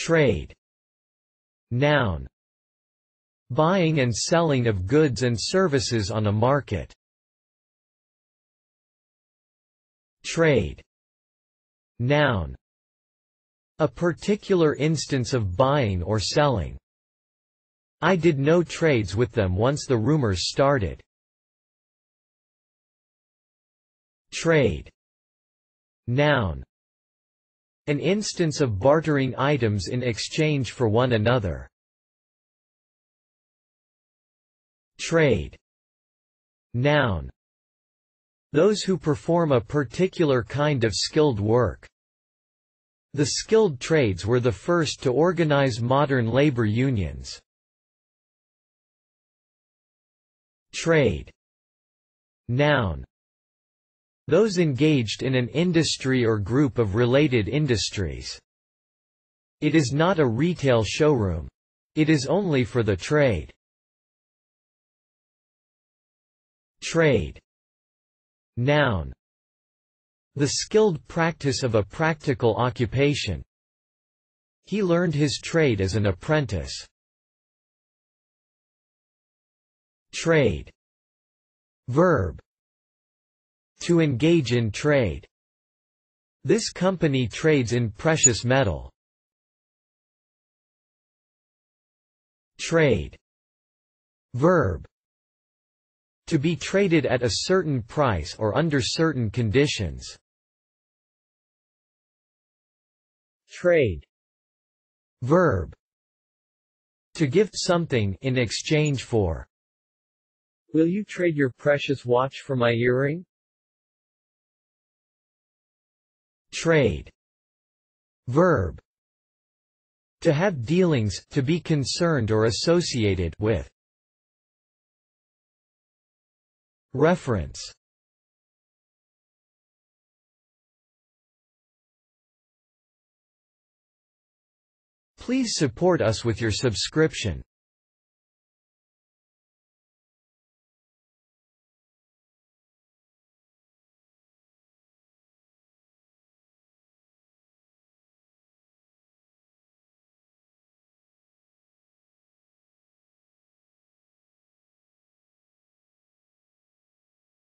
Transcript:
Trade. Noun. Buying and selling of goods and services on a market. Trade. Noun. A particular instance of buying or selling. I did no trades with them once the rumors started. Trade. Noun. An instance of bartering items in exchange for one another. Trade. Noun. Those who perform a particular kind of skilled work. The skilled trades were the first to organize modern labor unions. Trade. Noun. Those engaged in an industry or group of related industries. It is not a retail showroom. It is only for the trade. Trade. Noun. The skilled practice of a practical occupation. He learned his trade as an apprentice. Trade. Verb. To engage in trade. This company trades in precious metal. Trade. Verb. To be traded at a certain price or under certain conditions. Trade. Verb. To give something in exchange for. Will you trade your precious watch for my earring? Trade. Verb. To have dealings, to be concerned or associated with. Reference. Please support us with your subscription.